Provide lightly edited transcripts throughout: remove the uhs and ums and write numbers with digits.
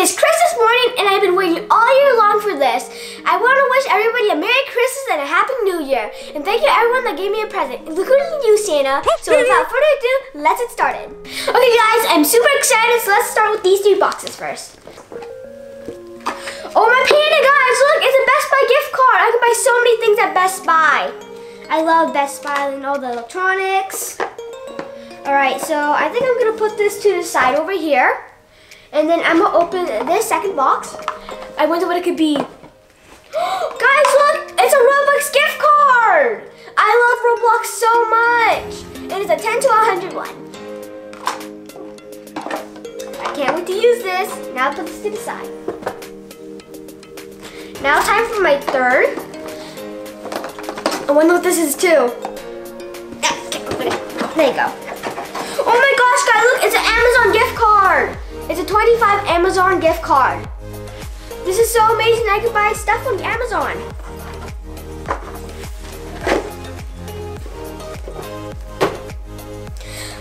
It is Christmas morning and I've been waiting all year long for this. I want to wish everybody a Merry Christmas and a Happy New Year. And thank you everyone that gave me a present, including you, Santa. So without further ado, let's get started. Okay guys, I'm super excited, so let's start with these three boxes first. Oh my panda guys, look, it's a Best Buy gift card. I can buy so many things at Best Buy. I love Best Buy and all the electronics. Alright, so I think I'm going to put this to the side over here. And then I'm going to open this second box. I wonder what it could be. Guys, look! It's a Roblox gift card! I love Roblox so much! It is a 10 to 100 one. I can't wait to use this. Now put this to the side. Now time for my third. I wonder what this is too. There you go. Oh my gosh, guys, look, it's an Amazon gift card. It's a 25 Amazon gift card. This is so amazing. I can buy stuff on Amazon.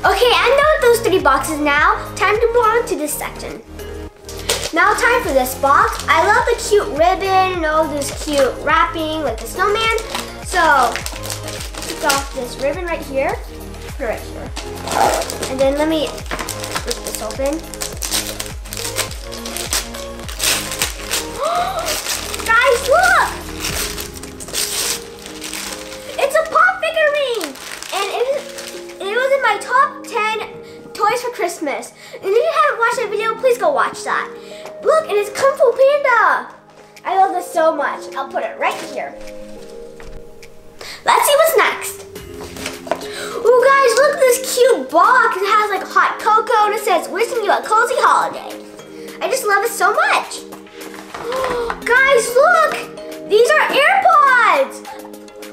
Okay, I'm done with those three boxes now. Time to move on to this section. Now time for this box. I love the cute ribbon and all this cute wrapping like the snowman. So, take off this ribbon right here. Put it right here. And then let me rip this open. Guys, look! It's a pop figurine! And it was in my top 10 toys for Christmas. And if you haven't watched that video, please go watch that. Look, and it's Kung Fu Panda! I love this so much. I'll put it right here. Let's see what's next. Oh guys, look at this cute box. It has like hot cocoa and it says, wishing you a cozy holiday. I just love it so much. Guys, look! These are AirPods!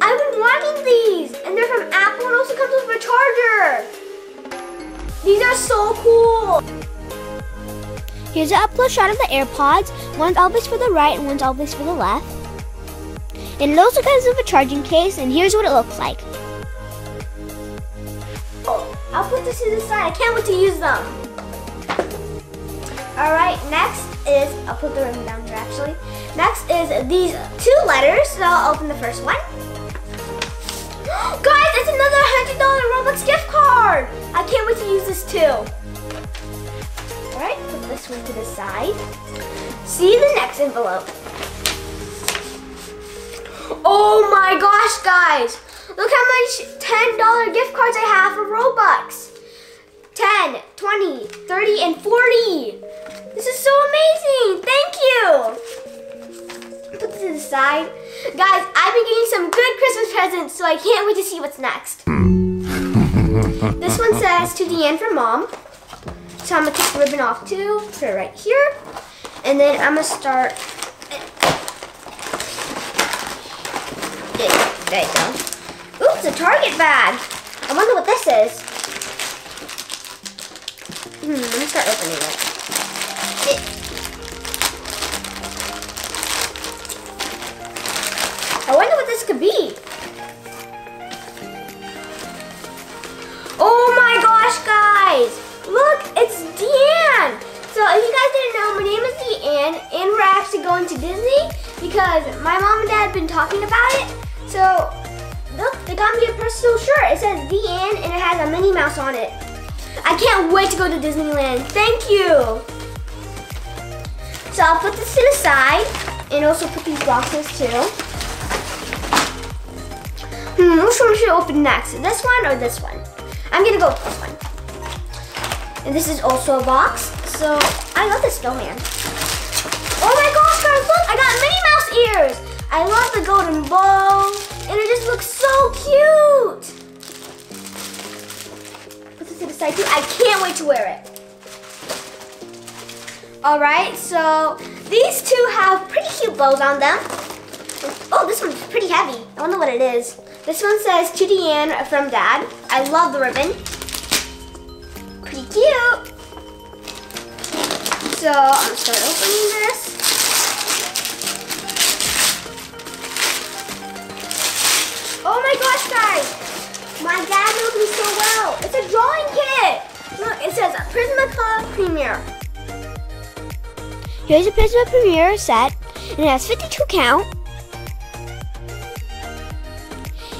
I've been wanting these! And they're from Apple and also comes with a charger! These are so cool! Here's an up close shot of the AirPods. One's always for the right and one's always for the left. And it also comes with a charging case, and here's what it looks like. Oh, I'll put this to the side. I can't wait to use them! Alright, next is, I'll put the ribbon down here actually. Next is these two letters, so I'll open the first one. Guys, it's another $100 Robux gift card! I can't wait to use this too. Alright, put this one to the side. See the next envelope. Oh my gosh, guys! Look how much $10 gift cards I have for Robux. 10, 20, 30, and 40. This is so amazing, thank you. Put this to the side. Guys, I've been getting some good Christmas presents, so I can't wait to see what's next. This one says, to Deanne for Mom. So I'm gonna take the ribbon off too, put it right here. And then I'm gonna start. There you go. Oops, a Target bag. I wonder what this is. Let me start opening it. I wonder what this could be. Oh my gosh, guys! Look, it's Deanne! So if you guys didn't know, my name is Deanne, and we're actually going to Disney because my mom and dad have been talking about it. So, look, they got me a personal shirt. It says Deanne, and it has a Minnie Mouse on it. I can't wait to go to Disneyland. Thank you. So I'll put this to the side and also put these boxes too. Which one should I open next? This one or this one? I'm gonna go with this one. And this is also a box. So I love this snowman. Oh my gosh, guys, look! I got Minnie Mouse ears. I love the golden bow, and it just looks so cute. To the side too. I can't wait to wear it. Alright, so these two have pretty cute bows on them. Oh, this one's pretty heavy. I wonder what it is. This one says, to Deanne from Dad. I love the ribbon. Pretty cute. So, I'm going to start opening this. Oh my gosh, guys! My dad knows me so well. It's a drawing kit. Look, it says Prismacolor Premier. Here's a Prismacolor Premier set, and it has 52 count.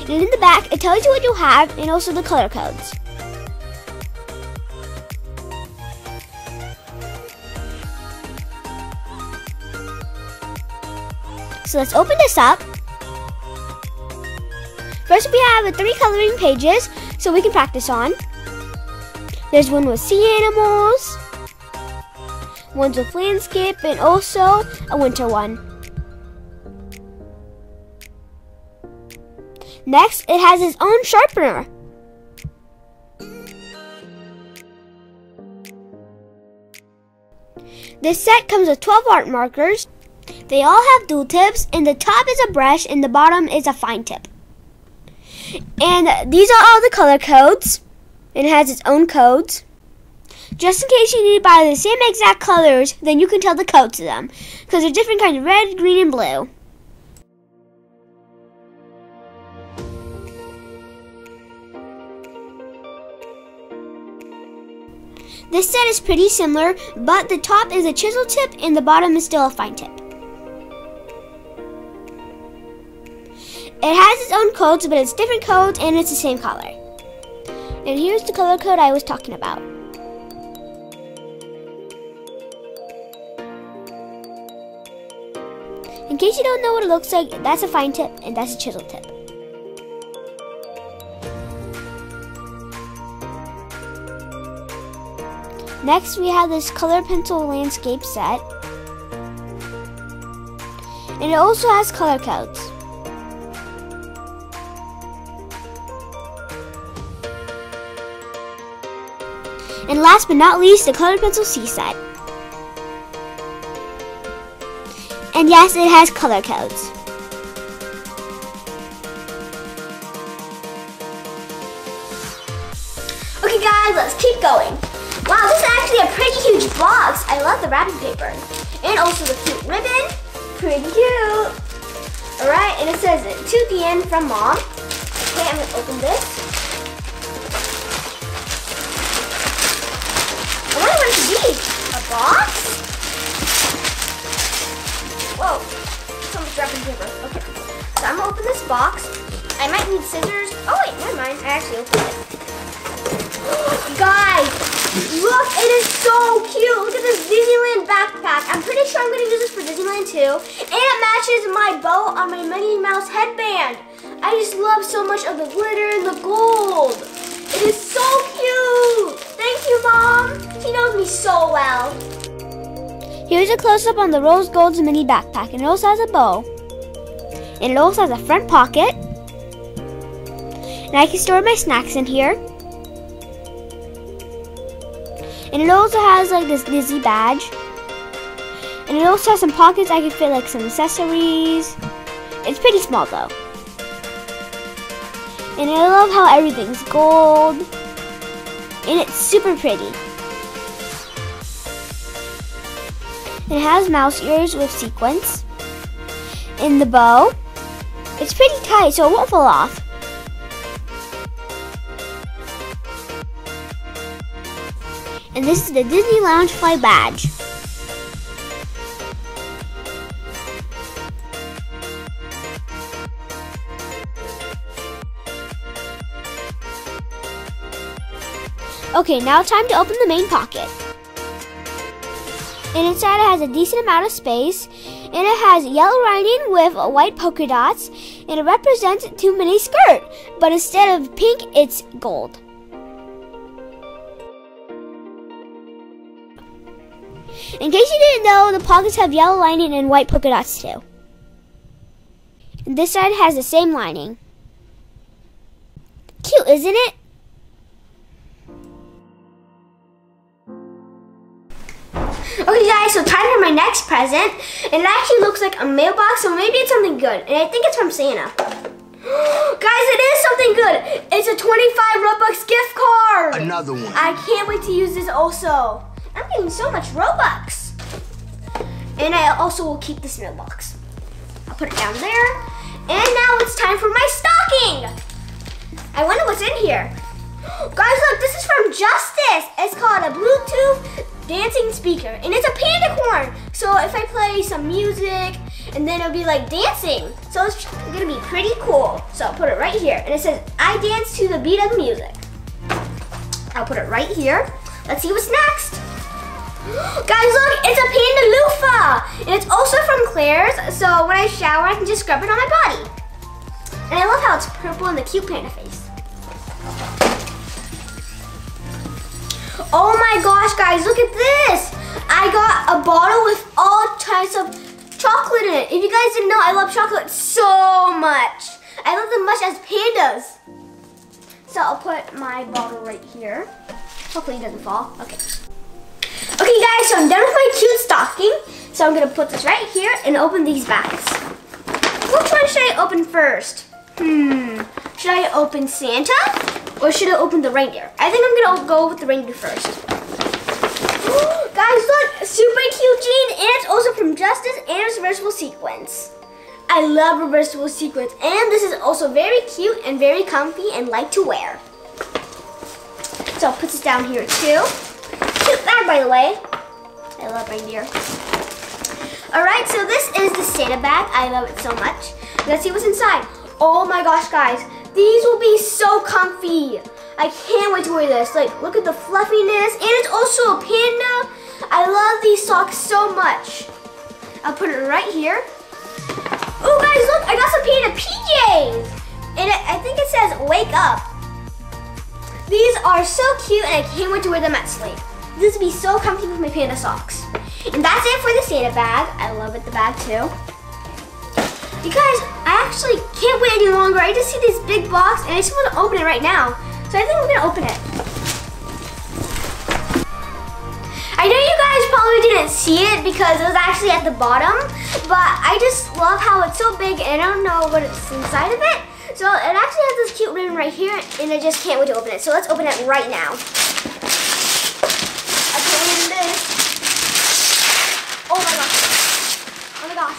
And in the back, it tells you what you'll have and also the color codes. So let's open this up. First we have 3 coloring pages, so we can practice on. There's one with sea animals, one's with landscape, and also a winter one. Next, it has its own sharpener. This set comes with 12 art markers. They all have dual tips, and the top is a brush and the bottom is a fine tip. And these are all the color codes. It has its own codes. Just in case you need to buy the same exact colors, then you can tell the code to them, because they're different kinds of red, green, and blue. This set is pretty similar, but the top is a chisel tip and the bottom is still a fine tip. It has its own codes, but it's different codes and it's the same color. And here's the color code I was talking about. In case you don't know what it looks like, that's a fine tip and that's a chisel tip. Next, we have this color pencil landscape set. And it also has color codes. And last but not least, the color pencil C set. And yes, it has color codes. Okay guys, let's keep going. Wow, this is actually a pretty huge box. I love the wrapping paper. And also the cute ribbon. Pretty cute. Alright, and it says, "To the end from Mom." Okay, I'm gonna open this. A box? Whoa, so much wrapping paper. Okay, so I'm gonna open this box. I might need scissors. Oh wait, never mind. I actually opened it. Guys, look, it is so cute. Look at this Disneyland backpack. I'm pretty sure I'm gonna use this for Disneyland too. And it matches my bow on my Minnie Mouse headband. I just love so much of the glitter and the gold. It is so cute. Thank you, Mom. She knows me so well. Here's a close-up on the Rose Gold's mini backpack, and it also has a bow. And it also has a front pocket. And I can store my snacks in here. And it also has like this Disney badge. And it also has some pockets I can fit like some accessories. It's pretty small though. And I love how everything's gold. And it's super pretty. It has mouse ears with sequins. And the bow. It's pretty tight, so it won't fall off. And this is the Disney Loungefly badge. Okay, now time to open the main pocket. And inside it has a decent amount of space. And it has yellow lining with white polka dots. And it represents Too Mini skirt. But instead of pink, it's gold. In case you didn't know, the pockets have yellow lining and white polka dots too. And this side has the same lining. Cute, isn't it? Okay guys, so time for my next present. It actually looks like a mailbox, so maybe it's something good. And I think it's from Santa. Guys, it is something good. It's a 25 Robux gift card. Another one. I can't wait to use this also. I'm getting so much Robux. And I also will keep this mailbox. I'll put it down there. And now it's time for my stocking. I wonder what's in here. Guys, look, this is from Justice. It's called a Bluetooth dancing speaker, and it's a panda corn. So if I play some music, and then it'll be like dancing. So it's gonna be pretty cool. So I'll put it right here. And it says, I dance to the beat of music. I'll put it right here. Let's see what's next. Guys, look, it's a panda loofah. And it's also from Claire's. So when I shower, I can just scrub it on my body. And I love how it's purple and the cute panda face. Oh my gosh, guys, look at this. I got a bottle with all types of chocolate in it. If you guys didn't know, I love chocolate so much. I love them much as pandas. So I'll put my bottle right here. Hopefully it doesn't fall. Okay. Okay, guys, so I'm done with my cute stocking. So I'm gonna put this right here and open these bags. Which one should I open first? Should I open Santa? Or should I open the reindeer? I think I'm gonna go with the reindeer first. Ooh, guys, look, super cute jean, and it's also from Justice, and it's reversible sequins. I love reversible sequins, and this is also very cute and very comfy and light to wear. So I'll put this down here too. Cute bag, by the way. I love reindeer. All right, so this is the Santa bag. I love it so much. Let's see what's inside. Oh my gosh, guys. These will be so comfy. I can't wait to wear this. Like, look at the fluffiness. And it's also a panda. I love these socks so much. I'll put it right here. Oh, guys, look. I got some panda PJs. And I think it says, wake up. These are so cute, and I can't wait to wear them at sleep. This will be so comfy with my panda socks. And that's it for the Santa bag. I love it, the bag, too. You guys, I actually can't wait any longer. I just see this big box and I just want to open it right now. So I think I'm gonna open it. I know you guys probably didn't see it because it was actually at the bottom, but I just love how it's so big and I don't know what is inside of it. So it actually has this cute ribbon right here and I just can't wait to open it. So let's open it right now. Open this. Oh my gosh. Oh my gosh.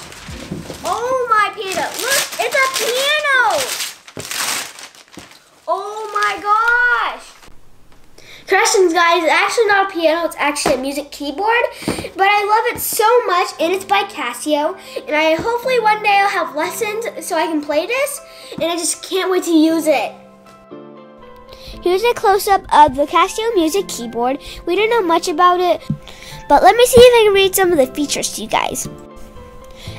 Oh my panda, look, it's a piano. Oh my gosh. Corrections, guys, it's actually not a piano, it's actually a music keyboard, but I love it so much, and it's by Casio, and I hopefully one day I'll have lessons so I can play this, and I just can't wait to use it. Here's a close-up of the Casio music keyboard. We don't know much about it, but let me see if I can read some of the features to you guys.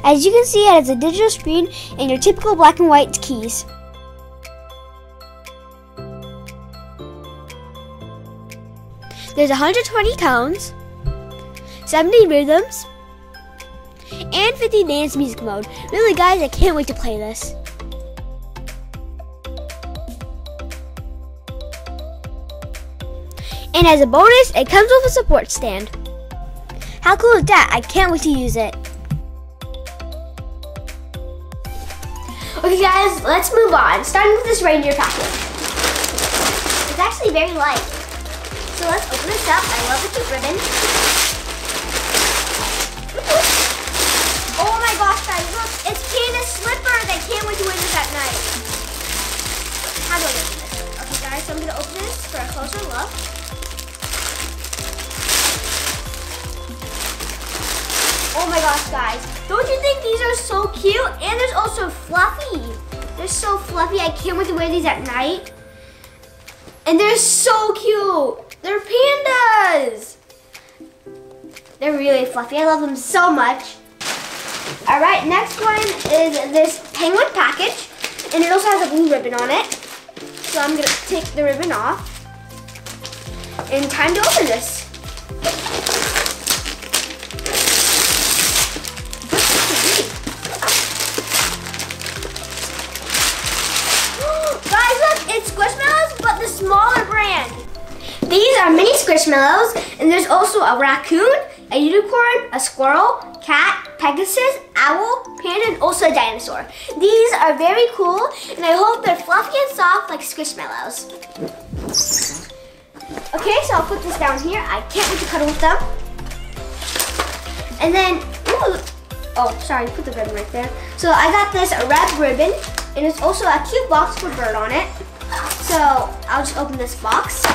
As you can see, it has a digital screen and your typical black and white keys. There's 120 tones, 70 rhythms, and 50 dance music mode. Really, guys, I can't wait to play this. And as a bonus, it comes with a support stand. How cool is that? I can't wait to use it. Okay, guys, let's move on. Starting with this reindeer package. It's actually very light. So let's open this up. I love the cute ribbon. Oh my gosh, guys, look. It's panda slippers. I can't wait to wear this at night. How do I open this? Okay, guys, so I'm going to open this for a closer look. Oh my gosh, guys. Don't you think these are so cute? And there's also fluffy. They're so fluffy. I can't wait to wear these at night. And they're so cute. They're pandas. They're really fluffy. I love them so much. All right, next one is this penguin package. And it also has a blue ribbon on it. So I'm gonna take the ribbon off. And time to open this. Squishmallows, but the smaller brand. These are mini Squishmallows, and there's also a raccoon, a unicorn, a squirrel, cat, Pegasus, owl, panda, and also a dinosaur. These are very cool, and I hope they're fluffy and soft like Squishmallows. Okay, so I'll put this down here. I can't wait to cuddle with them. And then, ooh, oh, sorry, put the ribbon right there. So I got this red ribbon, and it's also a cute box with a bird on it. So, I'll just open this box. Guys,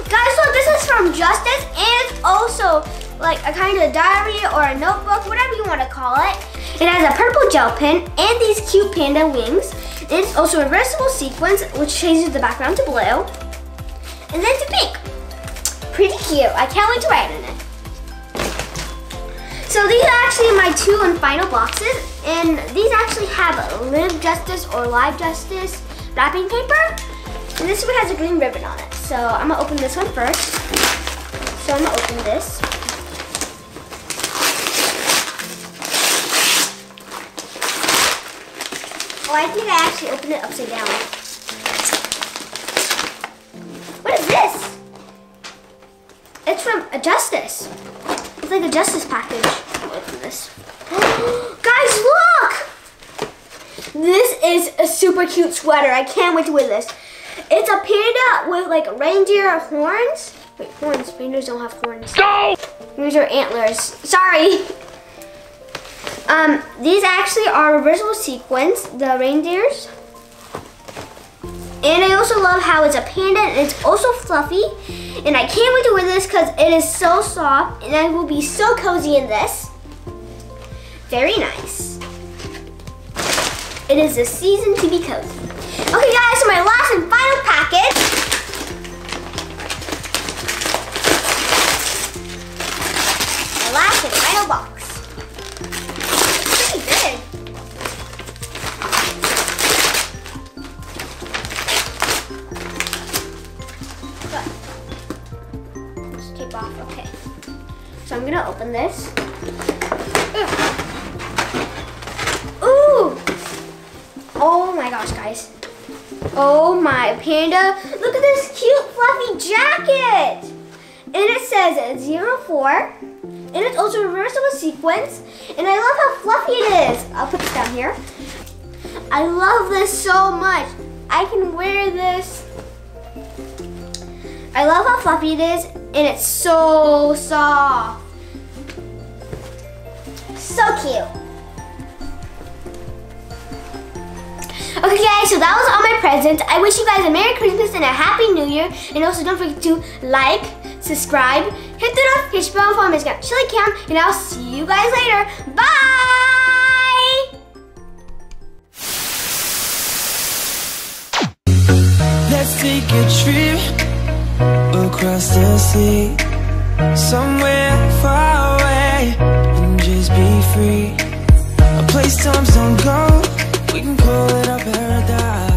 look, this is from Justice, and it's also like a kind of diary or a notebook, whatever you want to call it. It has a purple gel pen and these cute panda wings. And it's also a reversible sequence, which changes the background to blue and then to pink. Pretty cute. I can't wait to write in it. So these are actually my two and final boxes, and these actually have Live Justice or Live Justice wrapping paper. And this one has a green ribbon on it. So I'm gonna open this one first. So I'm gonna open this. Oh, I think I actually opened it upside down. What is this? It's from a Justice. It's like a Justice package. I'll open this. Guys, look! This is a super cute sweater. I can't wait to wear this. It's a panda with like reindeer horns. Wait, horns. Pandas don't have horns. Go! Here's your antlers. Sorry. These actually are reversible sequins, the reindeers. And I also love how it's a panda and it's also fluffy. And I can't wait to wear this because it is so soft and I will be so cozy in this. Very nice. It is the season to be cozy. Okay guys, so my last and final package. My last and final box. Okay, so I'm gonna open this. Ooh! Oh my gosh, guys. Oh my, panda. Look at this cute fluffy jacket. And it says 04. And it's also a reversible sequence. And I love how fluffy it is. I'll put this down here. I love this so much. I can wear this. I love how fluffy it is. And it's so soft. So cute. Okay guys, so that was all my presents. I wish you guys a Merry Christmas and a Happy New Year. And also don't forget to like, subscribe, hit the notification bell for my Instagram, Chili Cam, and I'll see you guys later. Bye! Let's take a trip across the sea, somewhere far away, and just be free. A place times don't go, we can call it our paradise.